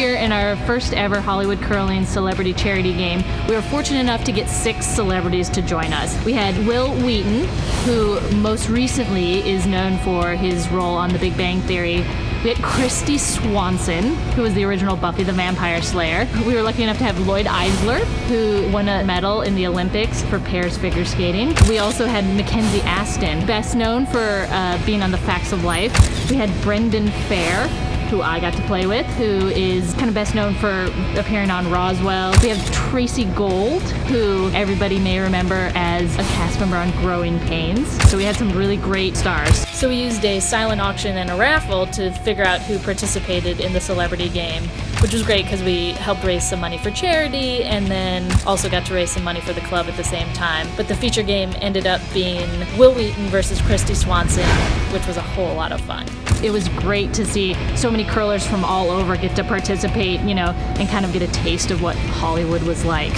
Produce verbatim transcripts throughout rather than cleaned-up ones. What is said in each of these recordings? year in our first ever Hollywood Curling celebrity charity game, we were fortunate enough to get six celebrities to join us. We had Wil Wheaton, who most recently is known for his role on The Big Bang Theory. We had Kristy Swanson, who was the original Buffy the Vampire Slayer. We were lucky enough to have Lloyd Eisler, who won a medal in the Olympics for pairs figure skating. We also had Mackenzie Astin, best known for uh, being on The Facts of Life. We had Brendan Fehr, who I got to play with, who is kind of best known for appearing on Roswell. We have Tracy Gold, who everybody may remember as a cast member on Growing Pains. So we had some really great stars. So we used a silent auction and a raffle to figure out who participated in the celebrity game, which was great because we helped raise some money for charity and then also got to raise some money for the club at the same time. But the feature game ended up being Wil Wheaton versus Kristy Swanson, which was a whole lot of fun. It was great to see so many curlers from all over get to participate, you know, and kind of get a taste of what Hollywood was like.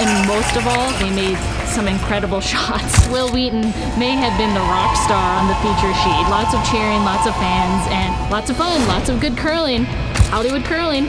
And most of all, they made some incredible shots. Wil Wheaton may have been the rock star on the feature sheet. Lots of cheering, lots of fans, and lots of fun, lots of good curling. Hollywood Curling.